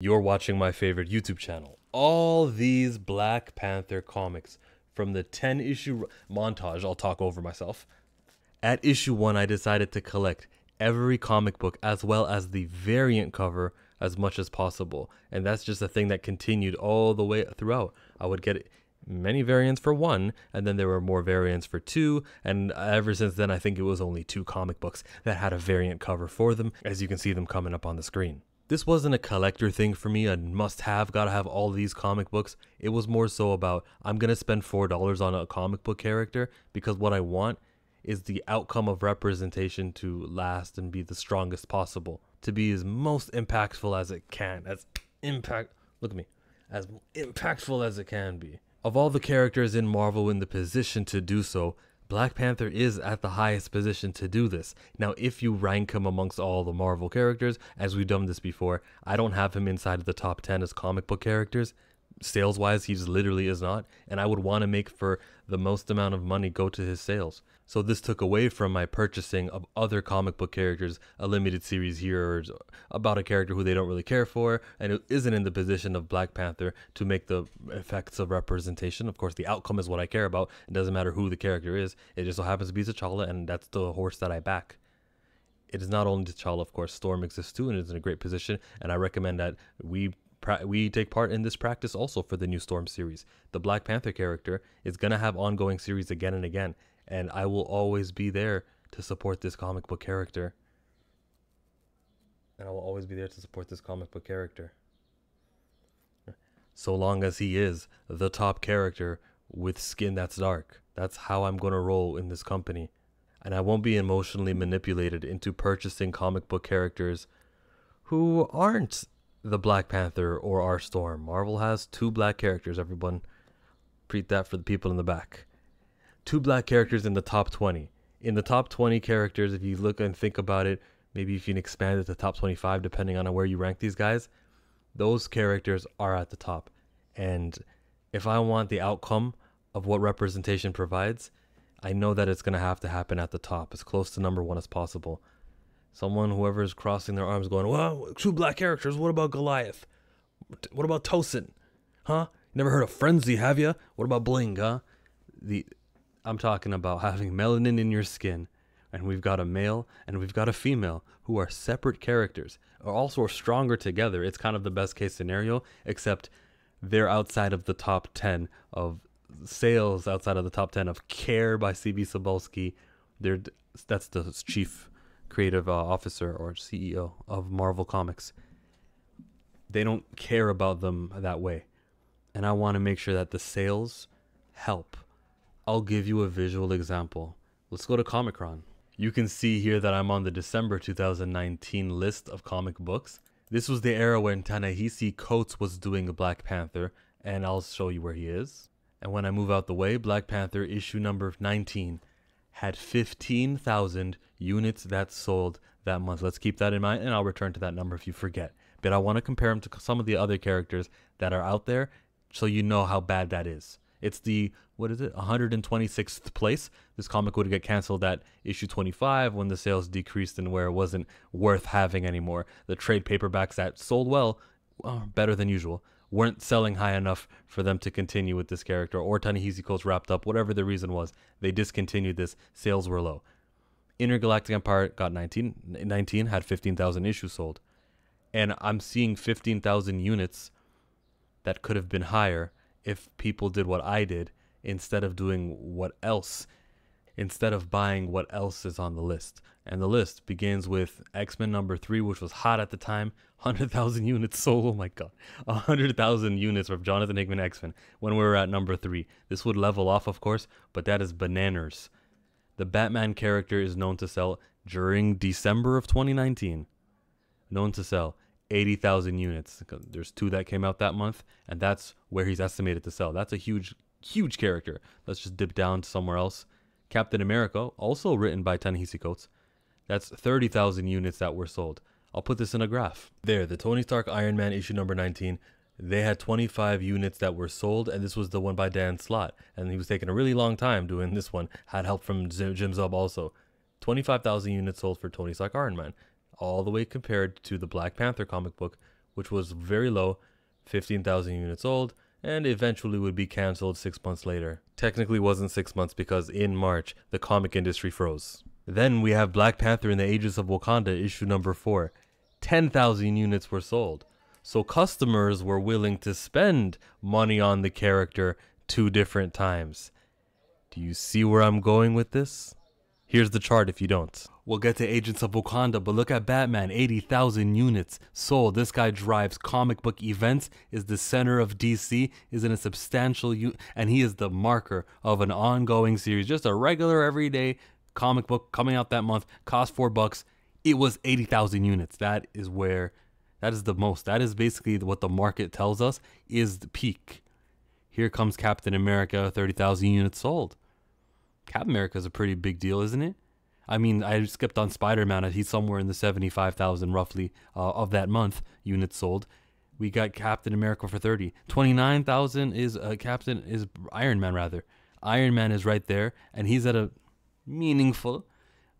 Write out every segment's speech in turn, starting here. You're watching my favorite YouTube channel. All these Black Panther comics from the 10-issue montage, I'll talk over myself. At issue 1, I decided to collect every comic book as well as the variant cover as much as possible. And that's just a thing that continued all the way throughout. I would get many variants for 1, and then there were more variants for 2, and ever since then I think it was only 2 comic books that had a variant cover for them, as you can see them coming up on the screen. This wasn't a collector thing for me, a must-have, gotta have all these comic books. It was more so about, I'm gonna spend $4 on a comic book character because what I want is the outcome of representation to last and be the strongest possible. To be as most impactful as it can, as impactful as it can be. Of all the characters in Marvel in the position to do so, Black Panther is at the highest position to do this. Now, if you rank him amongst all the Marvel characters, as we've done this before, I don't have him inside of the top 10 as comic book characters. Sales-wise, he just literally is not, and I would want to make for the most amount of money go to his sales. So this took away from my purchasing of other comic book characters, a limited series here, or about a character who they don't really care for, and it isn't in the position of Black Panther to make the effects of representation. Of course, the outcome is what I care about. It doesn't matter who the character is. It just so happens to be T'Challa, and that's the horse that I back. It is not only T'Challa, of course. Storm exists too, and is in a great position, and I recommend that we take part in this practice also for the new Storm series. The Black Panther character is going to have ongoing series again and again. And I will always be there to support this comic book character. So long as he is the top character with skin that's dark. That's how I'm going to roll in this company. And I won't be emotionally manipulated into purchasing comic book characters who aren't the Black Panther or our Storm. Marvel has 2 black characters, everyone. Repeat that for the people in the back. 2 black characters in the top 20. In the top 20 characters, if you look and think about it, maybe if you can expand it to top 25, depending on where you rank these guys, those characters are at the top. And if I want the outcome of what representation provides, I know that it's going to have to happen at the top, as close to number 1 as possible. Someone, whoever is crossing their arms going, well, 2 black characters, what about Goliath? What about Tosin? Huh? Never heard of Frenzy, have you? What about Bling, huh? I'm talking about having melanin in your skin, and we've got a male and we've got a female who are separate characters, are also stronger together. It's kind of the best case scenario, except they're outside of the top 10 of sales, outside of the top 10 of Care by C.B. Cebulski. That's the chief creative officer or CEO of Marvel Comics. They don't care about them that way, and I want to make sure that the sales help. I'll give you a visual example. Let's go to Comichron. You can see here that I'm on the December 2019 list of comic books. This was the era when Ta-Nehisi Coates was doing Black Panther, and I'll show you where he is. And when I move out the way, Black Panther issue number 19 had 15,000 units that sold that month. Let's keep that in mind, and I'll return to that number if you forget. But I want to compare him to some of the other characters that are out there so you know how bad that is. It's the, 126th place. This comic would get canceled at issue 25 when the sales decreased and where it wasn't worth having anymore. The trade paperbacks that sold well, better than usual, weren't selling high enough for them to continue with this character, or Ta-Nehisi Coates wrapped up, whatever the reason was. They discontinued this. Sales were low. Intergalactic Empire got 19 had 15,000 issues sold. And I'm seeing 15,000 units that could have been higher if people did what I did instead of doing what else, instead of buying what else is on the list. And the list begins with X-Men number 3, which was hot at the time. 100,000 units sold. Oh my god. 100,000 units of Jonathan Hickman X-Men when we were at number 3. This would level off, of course, but that is bananas. The Batman character is known to sell during December of 2019. Known to sell 80,000 units. There's 2 that came out that month, and that's where he's estimated to sell. That's a huge, huge character. Let's just dip down to somewhere else. Captain America, also written by Ta-Nehisi Coates. That's 30,000 units that were sold. I'll put this in a graph. There, the Tony Stark Iron Man issue number 19. They had 25 units that were sold, and this was the one by Dan Slott. And he was taking a really long time doing this one. Had help from Jim Zub also. 25,000 units sold for Tony Stark Iron Man. All the way compared to the Black Panther comic book, which was very low, 15,000 units old, and eventually would be cancelled 6 months later. Technically wasn't 6 months because in March, the comic industry froze. Then we have Black Panther and the Agents of Wakanda issue number 4. 10,000 units were sold. So customers were willing to spend money on the character 2 different times. Do you see where I'm going with this? Here's the chart if you don't. We'll get to Agents of Wakanda, but look at Batman, 80,000 units sold. This guy drives comic book events, is the center of DC, is in a substantial, and he is the marker of an ongoing series. Just a regular everyday comic book coming out that month, cost $4. It was 80,000 units. That is the most. That is basically what the market tells us is the peak. Here comes Captain America, 30,000 units sold. Captain America is a pretty big deal, isn't it? I mean, I skipped on Spider-Man. He's somewhere in the 75,000 roughly of that month units sold. We got Captain America for 30. 29,000 is Iron Man rather. Iron Man is right there, and he's at a meaningful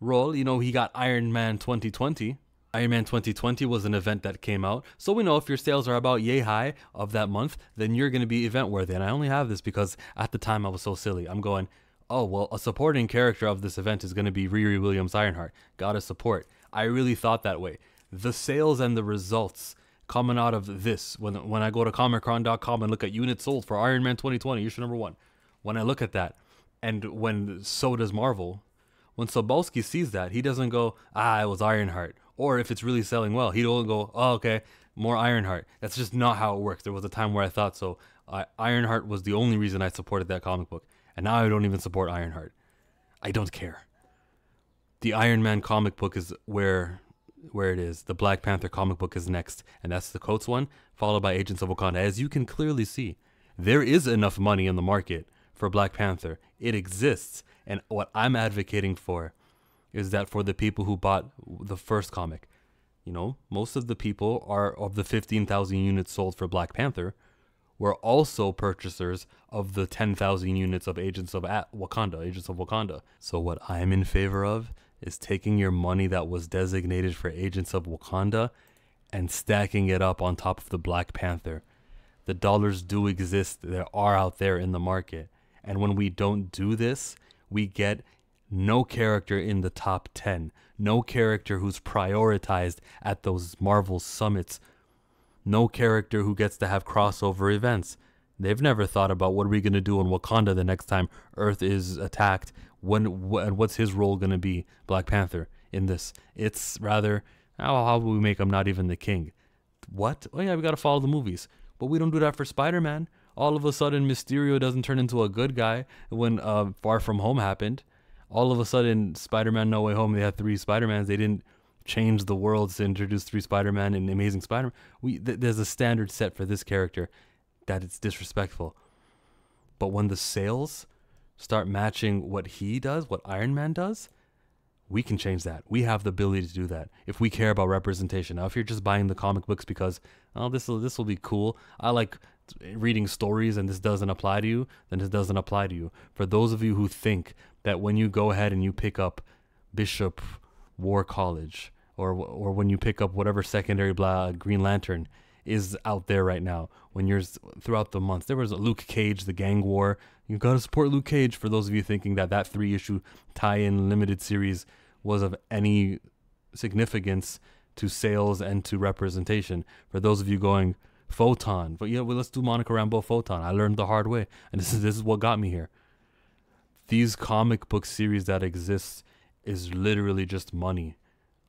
role. You know, he got Iron Man 2020. Iron Man 2020 was an event that came out, so we know if your sales are about yay high of that month, then you're going to be event worthy. And I only have this because at the time I was so silly. I'm going, oh, well, a supporting character of this event is going to be Riri Williams Ironheart. Gotta support. I really thought that way. The sales and the results coming out of this, when I go to Comichron.com and look at units sold for Iron Man 2020, issue number 1, when I look at that, and when so does Marvel, when Cebulski sees that, he doesn't go, ah, it was Ironheart. Or if it's really selling well, he don't go, oh, okay, more Ironheart. That's just not how it works. There was a time where I thought so. Ironheart was the only reason I supported that comic book. And now I don't even support Ironheart. I don't care. The Iron Man comic book is where it is. The Black Panther comic book is next. And that's the Coates one, followed by Agents of Wakanda. As you can clearly see, there is enough money in the market for Black Panther. It exists. And what I'm advocating for is that for the people who bought the first comic, you know, most of the people are of the 15,000 units sold for Black Panther were also purchasers of the 10,000 units of Agents of Wakanda. So what I'm in favor of is taking your money that was designated for Agents of Wakanda and stacking it up on top of the Black Panther. The dollars do exist. They are out there in the market. And when we don't do this, we get no character in the top 10. No character who's prioritized at those Marvel summits. No character who gets to have crossover events. They've never thought about what are we going to do in Wakanda the next time Earth is attacked. What's his role going to be, Black Panther, in this? It's rather, how do we make him not even the king? What? Oh yeah, we got to follow the movies. But we don't do that for Spider-Man. All of a sudden, Mysterio doesn't turn into a good guy when Far From Home happened. All of a sudden, Spider-Man No Way Home, they had 3 Spider-Mans. They didn't change the world to introduce 3 Spider-Man and Amazing Spider-Man. There's a standard set for this character that it's disrespectful. But when the sales start matching what he does, what Iron Man does, we can change that. We have the ability to do that if we care about representation. Now, if you're just buying the comic books because, oh, this will be cool, I like reading stories and this doesn't apply to you, then this doesn't apply to you. For those of you who think that when you go ahead and you pick up Bishop War College or when you pick up whatever secondary Green Lantern is out there right now, when you're throughout the month, there was a Luke Cage, the Gang War. You've got to support Luke Cage. For those of you thinking that that 3-issue tie-in limited series was of any significance to sales and to representation, for those of you going, Photon, but yeah, well, let's do Monica Rambeau Photon. I learned the hard way, and this is what got me here. These comic book series that exists is literally just money.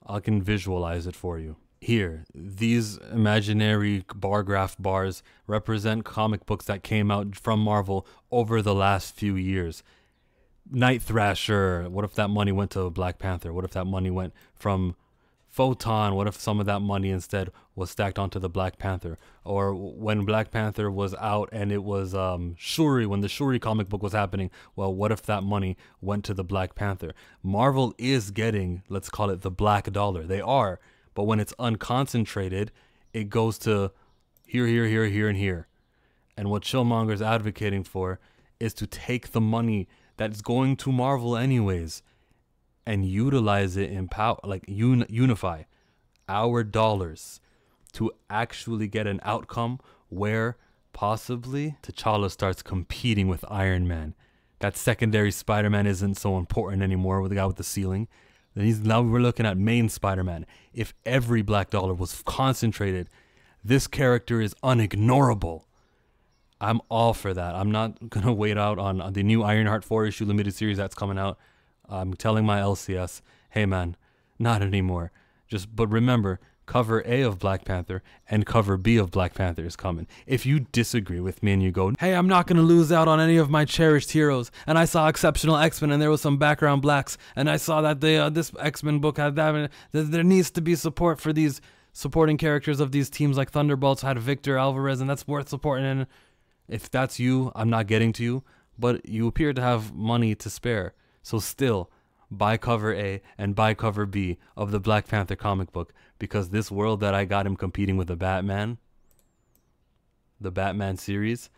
I can visualize it for you. Here, these imaginary bar graph bars represent comic books that came out from Marvel over the last few years. Night Thrasher, what if that money went to Black Panther? What if that money went from Photon? What if some of that money instead was stacked onto the Black Panther? Or when Black Panther was out and it was Shuri, when the Shuri comic book was happening, well, what if that money went to the Black Panther? Marvel is getting, let's call it the black dollar. They are, but when it's unconcentrated, it goes to here, here, here, here, and here. And what Chillmonger is advocating for is to take the money that's going to Marvel anyways and utilize it in power, like unify our dollars to actually get an outcome where possibly T'Challa starts competing with Iron Man. That secondary Spider-Man isn't so important anymore with the guy with the ceiling. Then now we're looking at main Spider-Man. If every black dollar was concentrated, this character is unignorable. I'm all for that. I'm not going to wait out on the new Ironheart 4-issue limited series that's coming out. I'm telling my LCS, hey man, not anymore. But remember, cover A of Black Panther and cover B of Black Panther is coming. If you disagree with me and you go, hey, I'm not going to lose out on any of my cherished heroes, and I saw Exceptional X-Men and there was some background blacks, and I saw that they, this X-Men book had that, there needs to be support for these supporting characters of these teams, like Thunderbolts had Victor Alvarez, and that's worth supporting. And if that's you, I'm not getting to you, but you appear to have money to spare. So still, buy cover A and buy cover B of the Black Panther comic book, because this world that I got him competing with the Batman series,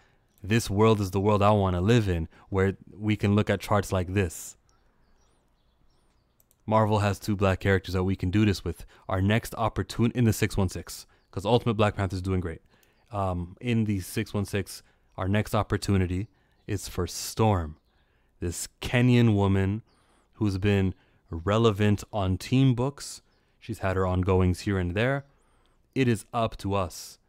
this world is the world I want to live in, where we can look at charts like this. Marvel has two black characters that we can do this with. Our next opportunity in the 616, because Ultimate Black Panther is doing great. In the 616, our next opportunity is for Storm, this Kenyan woman who's been relevant on team books. She's had her ongoings here and there. It is up to us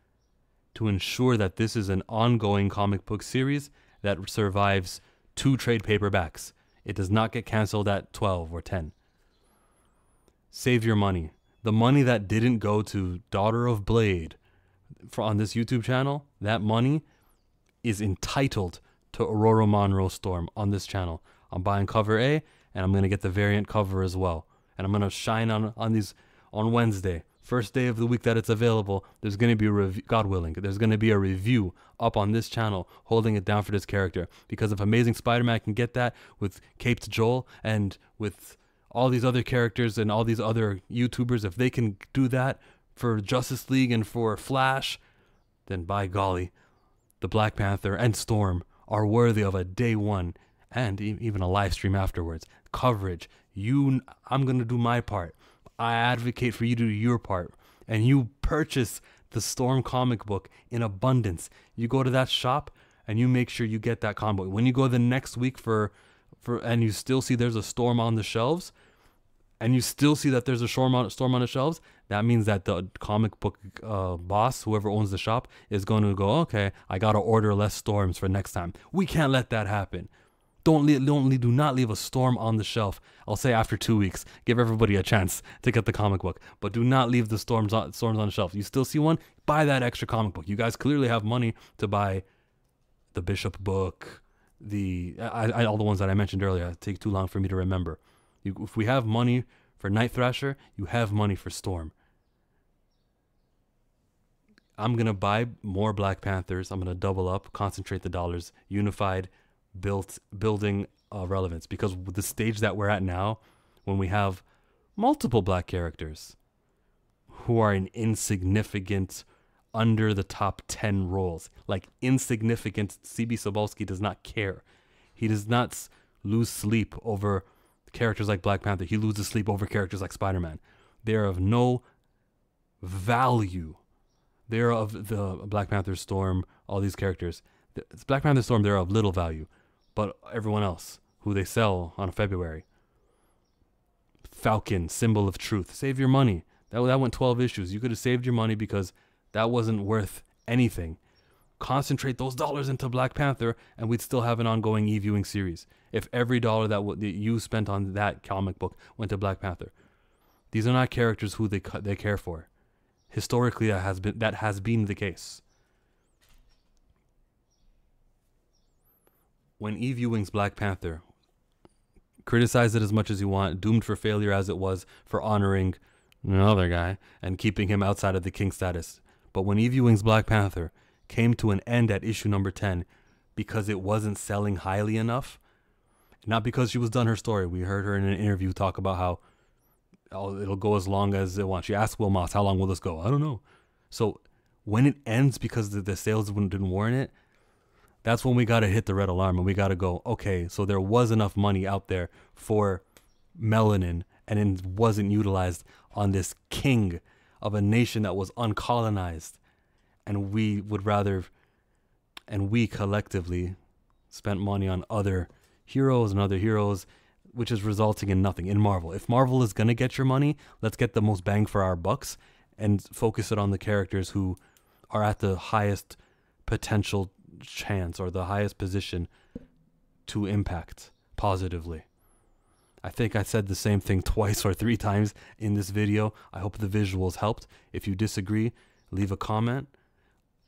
to ensure that this is an ongoing comic book series that survives 2 trade paperbacks. It does not get canceled at 12 or 10. Save your money. The money that didn't go to Daughter of Blade on this YouTube channel, that money is entitled to Ororo Monroe Storm on this channel. I'm buying cover A, and I'm going to get the variant cover as well. And I'm going to shine on Wednesday, first day of the week that it's available. There's going to be a review, God willing, there's going to be a review up on this channel holding it down for this character. Because if Amazing Spider-Man can get that with Caped Joel and with all these other characters and all these other YouTubers, if they can do that for Justice League and for Flash, then by golly, the Black Panther and Storm are worthy of a day one and even a live stream afterwards. Coverage. I'm going to do my part. I advocate for you to do your part. And you purchase the Storm comic book in abundance. You go to that shop and you make sure you get that comic book. When you go the next week and you still see there's a Storm on the shelves, and you still see that there's a Storm on the shelves, that means that the comic book boss, whoever owns the shop, is going to go, okay, I got to order less Storms for next time. We can't let that happen. Do not leave a Storm on the shelf. I'll say after 2 weeks, give everybody a chance to get the comic book, but do not leave the storms on the shelf. You still see one, buy that extra comic book. You guys clearly have money to buy the Bishop book, all the ones that I mentioned earlier. It takes too long for me to remember. If we have money for Night Thrasher, you have money for Storm. I'm going to buy more Black Panthers. I'm going to double up, concentrate the dollars, unified, building relevance. Because with the stage that we're at now, when we have multiple black characters who are in insignificant, under the top 10 roles, like insignificant, C.B. Cebulski does not care. He does not lose sleep over characters like Black Panther. He loses sleep over characters like Spider-Man. They are of no value. They are of the Black Panther, Storm, all these characters. It's Black Panther, Storm, they're of little value. But everyone else who they sell on February. Falcon, Symbol of Truth. Save your money. That went 12 issues. You could have saved your money because that wasn't worth anything. Concentrate those dollars into Black Panther and we'd still have an ongoing Eve Ewing series. If every dollar that you spent on that comic book went to Black Panther. These are not characters who they care for. Historically, that has been the case. When Eve Ewing's Black Panther, criticize it as much as you want, doomed for failure as it was for honoring another guy and keeping him outside of the king status. But when Eve Ewing's Black Panther came to an end at issue number 10 because it wasn't selling highly enough, not because she was done her story. We heard her in an interview talk about how it'll go as long as it wants. She asked Will Moss, how long will this go? I don't know. So when it ends because the sales didn't warrant it, that's when we got to hit the red alarm and we got to go, okay, so there was enough money out there for melanin and it wasn't utilized on this king of a nation that was uncolonized, and we would rather, and we collectively spent money on other heroes and other heroes, which is resulting in nothing in Marvel. If Marvel is going to get your money, let's get the most bang for our bucks and focus it on the characters who are at the highest potential chance or the highest position to impact positively. I think I said the same thing twice or three times in this video. I hope the visuals helped. If you disagree, leave a comment,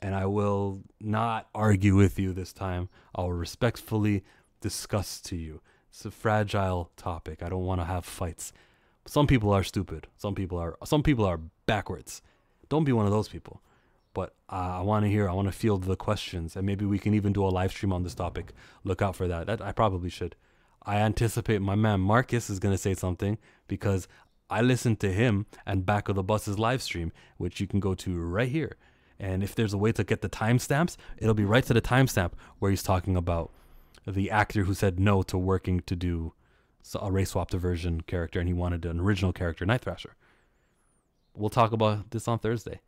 and I will not argue with you this time. I'll respectfully discuss to you. It's a fragile topic. I don't want to have fights. Some people are stupid. Some people are backwards. Don't be one of those people. But I want to hear, I want to field the questions, and maybe we can even do a live stream on this topic. Look out for that. I probably should. I anticipate my man Marcus is going to say something, because I listened to him and Back of the Bus's live stream, which you can go to right here. And if there's a way to get the timestamps, it'll be right to the timestamp where he's talking about the actor who said no to working to do a race-swapped version character, and he wanted an original character, Night Thrasher. We'll talk about this on Thursday.